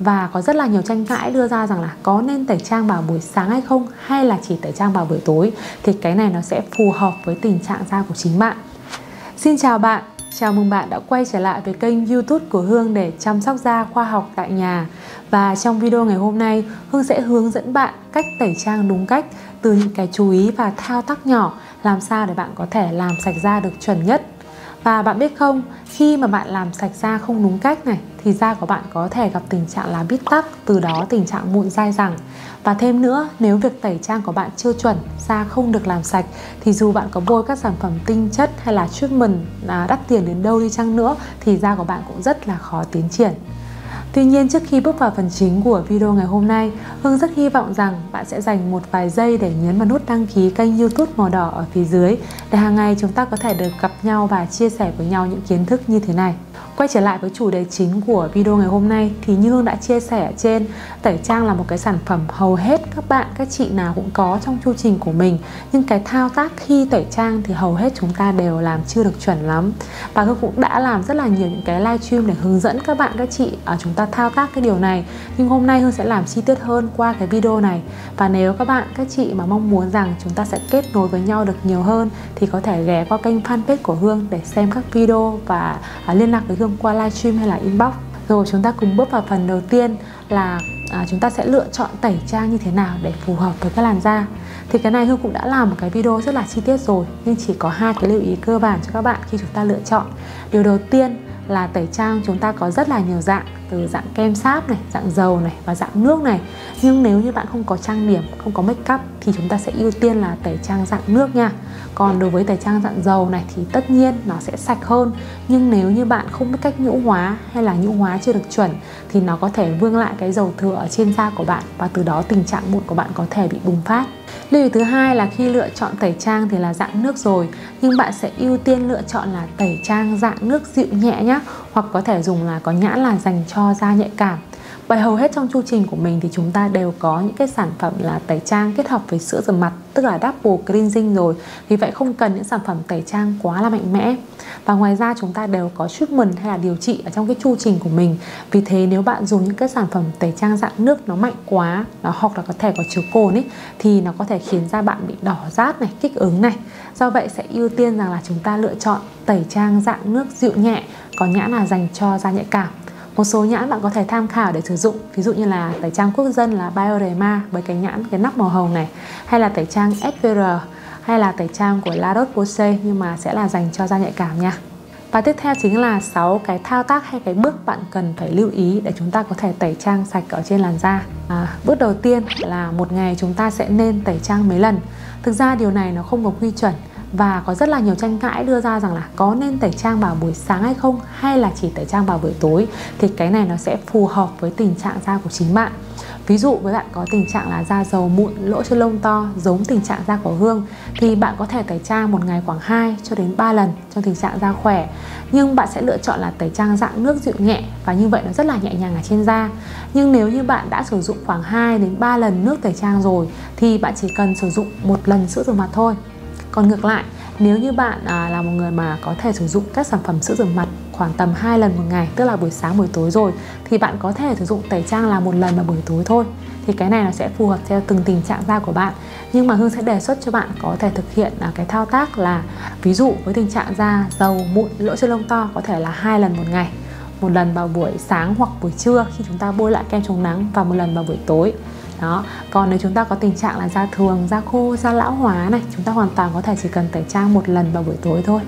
Và có rất là nhiều tranh cãi đưa ra rằng là có nên tẩy trang vào buổi sáng hay không, hay là chỉ tẩy trang vào buổi tối, thì cái này nó sẽ phù hợp với tình trạng da của chính bạn. Xin chào bạn, chào mừng bạn đã quay trở lại với kênh YouTube của Hương để chăm sóc da khoa học tại nhà. Và trong video ngày hôm nay, Hương sẽ hướng dẫn bạn cách tẩy trang đúng cách, từ những cái chú ý và thao tác nhỏ làm sao để bạn có thể làm sạch da được chuẩn nhất. Và bạn biết không, khi mà bạn làm sạch da không đúng cách này thì da của bạn có thể gặp tình trạng là bít tắc, từ đó tình trạng mụn dai dẳng. Và thêm nữa, nếu việc tẩy trang của bạn chưa chuẩn, da không được làm sạch, thì dù bạn có bôi các sản phẩm tinh chất hay là treatment đắt tiền đến đâu đi chăng nữa thì da của bạn cũng rất là khó tiến triển. Tuy nhiên, trước khi bước vào phần chính của video ngày hôm nay, Hương rất hy vọng rằng bạn sẽ dành một vài giây để nhấn vào nút đăng ký kênh YouTube màu đỏ ở phía dưới để hàng ngày chúng ta có thể được gặp nhau và chia sẻ với nhau những kiến thức như thế này. Quay trở lại với chủ đề chính của video ngày hôm nay thì như Hương đã chia sẻ ở trên, tẩy trang là một cái sản phẩm hầu hết các bạn, các chị nào cũng có trong chu trình của mình. Nhưng cái thao tác khi tẩy trang thì hầu hết chúng ta đều làm chưa được chuẩn lắm. Và Hương cũng đã làm rất là nhiều những cái livestream để hướng dẫn các bạn, các chị chúng ta thao tác cái điều này. Nhưng hôm nay Hương sẽ làm chi tiết hơn qua cái video này. Và nếu các bạn, các chị mà mong muốn rằng chúng ta sẽ kết nối với nhau được nhiều hơn thì có thể ghé qua kênh fanpage của Hương để xem các video và liên lạc với Hương qua livestream hay là inbox. Rồi chúng ta cùng bước vào phần đầu tiên là chúng ta sẽ lựa chọn tẩy trang như thế nào để phù hợp với các làn da. Thì cái này Hương cũng đã làm một cái video rất là chi tiết rồi, nhưng chỉ có hai cái lưu ý cơ bản cho các bạn khi chúng ta lựa chọn. Điều đầu tiên là tẩy trang chúng ta có rất là nhiều dạng, từ dạng kem sáp này, dạng dầu này và dạng nước này. Nhưng nếu như bạn không có trang điểm, không có make up thì chúng ta sẽ ưu tiên là tẩy trang dạng nước nha. Còn đối với tẩy trang dạng dầu này thì tất nhiên nó sẽ sạch hơn, nhưng nếu như bạn không biết cách nhũ hóa hay là nhũ hóa chưa được chuẩn thì nó có thể vương lại cái dầu thừa ở trên da của bạn và từ đó tình trạng mụn của bạn có thể bị bùng phát. Lưu ý thứ hai là khi lựa chọn tẩy trang thì là dạng nước rồi, nhưng bạn sẽ ưu tiên lựa chọn là tẩy trang dạng nước dịu nhẹ nhé, hoặc có thể dùng là có nhãn là dành cho da nhạy cảm. Bởi hầu hết trong chu trình của mình thì chúng ta đều có những cái sản phẩm là tẩy trang kết hợp với sữa rửa mặt, tức là double cleansing rồi. Vì vậy không cần những sản phẩm tẩy trang quá là mạnh mẽ. Và ngoài ra chúng ta đều có treatment hay là điều trị ở trong cái chu trình của mình. Vì thế nếu bạn dùng những cái sản phẩm tẩy trang dạng nước nó mạnh quá, nó hoặc là có thể có chứa cồn ấy, thì nó có thể khiến da bạn bị đỏ rát này, kích ứng này. Do vậy sẽ ưu tiên rằng là chúng ta lựa chọn tẩy trang dạng nước dịu nhẹ, có nhãn là dành cho da nhạy cảm. Một số nhãn bạn có thể tham khảo để sử dụng, ví dụ như là tẩy trang quốc dân là Biorema với cái nhãn, cái nắp màu hồng này, hay là tẩy trang SVR, hay là tẩy trang của La Roche-Posay nhưng mà sẽ là dành cho da nhạy cảm nha. Và tiếp theo chính là 6 cái thao tác hay cái bước bạn cần phải lưu ý để chúng ta có thể tẩy trang sạch ở trên làn da. Bước đầu tiên là một ngày chúng ta sẽ nên tẩy trang mấy lần. Thực ra điều này nó không có quy chuẩn. Và có rất là nhiều tranh cãi đưa ra rằng là có nên tẩy trang vào buổi sáng hay không, hay là chỉ tẩy trang vào buổi tối, thì cái này nó sẽ phù hợp với tình trạng da của chính bạn. Ví dụ với bạn có tình trạng là da dầu mụn, lỗ chân lông to giống tình trạng da của Hương thì bạn có thể tẩy trang một ngày khoảng 2 cho đến 3 lần trong tình trạng da khỏe. Nhưng bạn sẽ lựa chọn là tẩy trang dạng nước dịu nhẹ và như vậy nó rất là nhẹ nhàng ở trên da. Nhưng nếu như bạn đã sử dụng khoảng 2 đến 3 lần nước tẩy trang rồi thì bạn chỉ cần sử dụng một lần sữa rửa mặt thôi. Còn ngược lại, nếu như bạn là một người mà có thể sử dụng các sản phẩm sữa rửa mặt khoảng tầm 2 lần một ngày, tức là buổi sáng, buổi tối rồi, thì bạn có thể sử dụng tẩy trang là một lần vào buổi tối thôi. Thì cái này nó sẽ phù hợp theo từng tình trạng da của bạn. Nhưng mà Hương sẽ đề xuất cho bạn có thể thực hiện cái thao tác là, ví dụ với tình trạng da dầu mụn, lỗ chân lông to có thể là 2 lần một ngày, một lần vào buổi sáng hoặc buổi trưa khi chúng ta bôi lại kem chống nắng và một lần vào buổi tối. Đó. Còn nếu chúng ta có tình trạng là da thường, da khô, da lão hóa này, chúng ta hoàn toàn có thể chỉ cần tẩy trang một lần vào buổi tối thôi.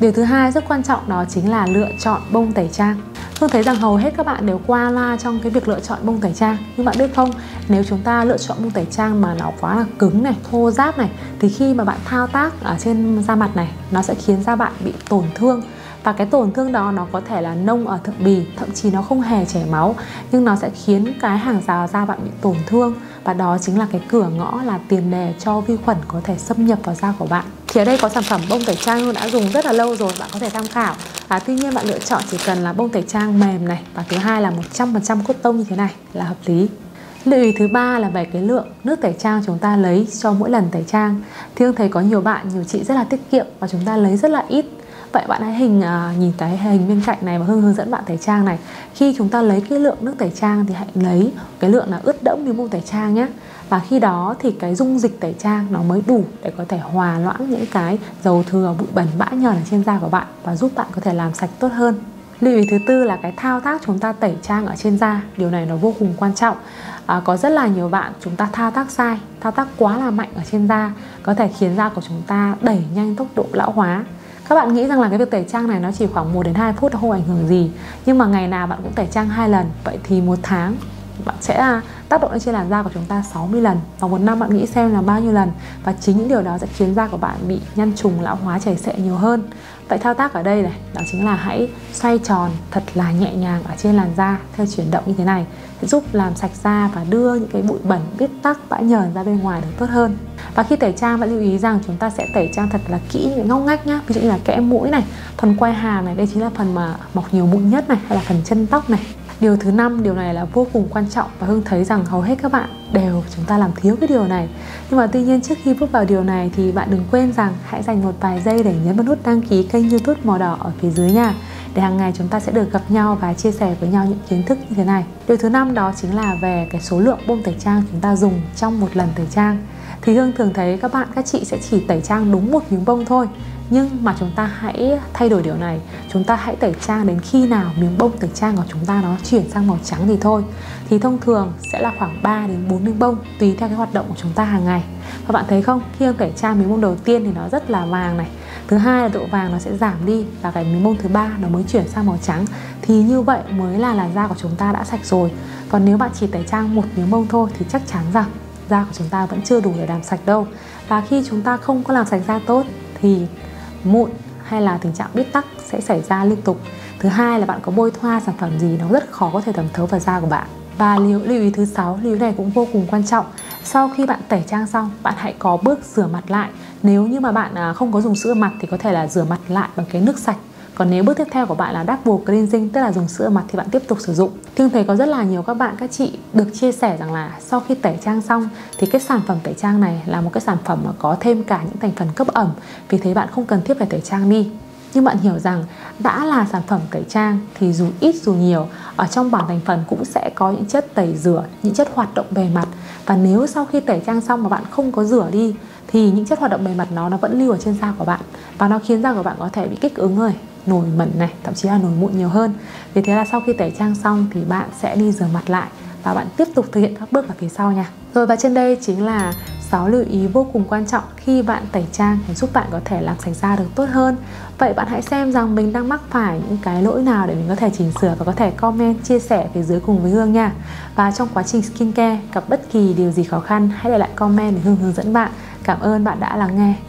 Điều thứ hai rất quan trọng đó chính là lựa chọn bông tẩy trang. Tôi thấy rằng hầu hết các bạn đều qua loa trong cái việc lựa chọn bông tẩy trang. Nhưng bạn biết không, nếu chúng ta lựa chọn bông tẩy trang mà nó quá là cứng này, thô ráp này, thì khi mà bạn thao tác ở trên da mặt này, nó sẽ khiến da bạn bị tổn thương. Và cái tổn thương đó nó có thể là nông ở thượng bì, thậm chí nó không hề chảy máu, nhưng nó sẽ khiến cái hàng rào da bạn bị tổn thương. Và đó chính là cái cửa ngõ, là tiền đề cho vi khuẩn có thể xâm nhập vào da của bạn. Thì ở đây có sản phẩm bông tẩy trang Hương đã dùng rất là lâu rồi, bạn có thể tham khảo. Tuy nhiên bạn lựa chọn chỉ cần là bông tẩy trang mềm này, và thứ hai là 100% cotton như thế này là hợp lý. Lưu ý thứ ba là về cái lượng nước tẩy trang chúng ta lấy cho mỗi lần tẩy trang. Thì Hương thấy có nhiều bạn, nhiều chị rất là tiết kiệm và chúng ta lấy rất là ít. Vậy bạn hãy nhìn cái hình bên cạnh này mà Hương hướng dẫn bạn tẩy trang này. Khi chúng ta lấy cái lượng nước tẩy trang thì hãy lấy cái lượng là ướt đẫm cái bông tẩy trang nhé. Và khi đó thì cái dung dịch tẩy trang nó mới đủ để có thể hòa loãng những cái dầu thừa, bụi bẩn, bã nhờn ở trên da của bạn và giúp bạn có thể làm sạch tốt hơn. Lưu ý thứ tư là cái thao tác chúng ta tẩy trang ở trên da. Điều này nó vô cùng quan trọng. Có rất là nhiều bạn chúng ta thao tác sai, thao tác quá là mạnh ở trên da, có thể khiến da của chúng ta đẩy nhanh tốc độ lão hóa. Các bạn nghĩ rằng là cái việc tẩy trang này nó chỉ khoảng 1 đến 2 phút, nó không ảnh hưởng gì. Nhưng mà ngày nào bạn cũng tẩy trang 2 lần, vậy thì 1 tháng bạn sẽ tác động lên trên làn da của chúng ta 60 lần. Và 1 năm bạn nghĩ xem là bao nhiêu lần. Và chính những điều đó sẽ khiến da của bạn bị nhăn trùng, lão hóa, chảy xệ nhiều hơn. Vậy thao tác ở đây này, đó chính là hãy xoay tròn thật là nhẹ nhàng ở trên làn da theo chuyển động như thế này, sẽ giúp làm sạch da và đưa những cái bụi bẩn, viết tắc, bã nhờn ra bên ngoài được tốt hơn. Và khi tẩy trang bạn lưu ý rằng chúng ta sẽ tẩy trang thật là kỹ những ngóc ngách nhá. Ví dụ như là kẽ mũi này, phần quai hàm này, đây chính là phần mà mọc nhiều mũi nhất này, hay là phần chân tóc này. Điều thứ 5, điều này là vô cùng quan trọng và Hương thấy rằng hầu hết các bạn đều chúng ta làm thiếu cái điều này. Nhưng mà tuy nhiên trước khi bước vào điều này thì bạn đừng quên rằng hãy dành một vài giây để nhấn vào nút đăng ký kênh YouTube Màu Đỏ ở phía dưới nha, để hàng ngày chúng ta sẽ được gặp nhau và chia sẻ với nhau những kiến thức như thế này. Điều thứ 5 đó chính là về cái số lượng bông tẩy trang chúng ta dùng trong 1 lần tẩy trang. Thì Hương thường thấy các bạn, các chị sẽ chỉ tẩy trang đúng 1 miếng bông thôi. Nhưng mà chúng ta hãy thay đổi điều này. Chúng ta hãy tẩy trang đến khi nào miếng bông tẩy trang của chúng ta nó chuyển sang màu trắng thì thôi. Thì thông thường sẽ là khoảng 3 đến 4 miếng bông tùy theo cái hoạt động của chúng ta hàng ngày. Và bạn thấy không, khi em tẩy trang miếng bông đầu tiên thì nó rất là vàng này, thứ hai là độ vàng nó sẽ giảm đi, và cái miếng bông thứ ba nó mới chuyển sang màu trắng. Thì như vậy mới là làn da của chúng ta đã sạch rồi. Còn nếu bạn chỉ tẩy trang 1 miếng bông thôi thì chắc chắn rằng da của chúng ta vẫn chưa đủ để làm sạch đâu. Và khi chúng ta không có làm sạch da tốt thì mụn hay là tình trạng bít tắc sẽ xảy ra liên tục. Thứ hai là bạn có bôi thoa sản phẩm gì nó rất khó có thể thẩm thấu vào da của bạn. Và lưu ý thứ 6, lưu ý này cũng vô cùng quan trọng. Sau khi bạn tẩy trang xong, bạn hãy có bước rửa mặt lại. Nếu như mà bạn không có dùng sữa mặt thì có thể là rửa mặt lại bằng cái nước sạch. Còn nếu bước tiếp theo của bạn là double cleansing, tức là dùng sữa mặt, thì bạn tiếp tục sử dụng. Thường thấy có rất là nhiều các bạn, các chị được chia sẻ rằng là sau khi tẩy trang xong thì cái sản phẩm tẩy trang này là một cái sản phẩm mà có thêm cả những thành phần cấp ẩm, vì thế bạn không cần thiết phải tẩy trang đi. Nhưng bạn hiểu rằng đã là sản phẩm tẩy trang thì dù ít dù nhiều, ở trong bảng thành phần cũng sẽ có những chất tẩy rửa, những chất hoạt động bề mặt. Và nếu sau khi tẩy trang xong mà bạn không có rửa đi thì những chất hoạt động bề mặt nó vẫn lưu ở trên da của bạn, và nó khiến da của bạn có thể bị kích ứng rồi, nổi mẩn này, thậm chí là nổi mụn nhiều hơn. Vì thế là sau khi tẩy trang xong thì bạn sẽ đi rửa mặt lại và bạn tiếp tục thực hiện các bước ở phía sau nha. Rồi, và trên đây chính là 6 lưu ý vô cùng quan trọng khi bạn tẩy trang để giúp bạn có thể làm sạch da được tốt hơn. Vậy bạn hãy xem rằng mình đang mắc phải những cái lỗi nào để mình có thể chỉnh sửa, và có thể comment, chia sẻ phía dưới cùng với Hương nha. Và trong quá trình skincare gặp bất kỳ điều gì khó khăn, hãy để lại comment để Hương hướng dẫn bạn. Cảm ơn bạn đã lắng nghe.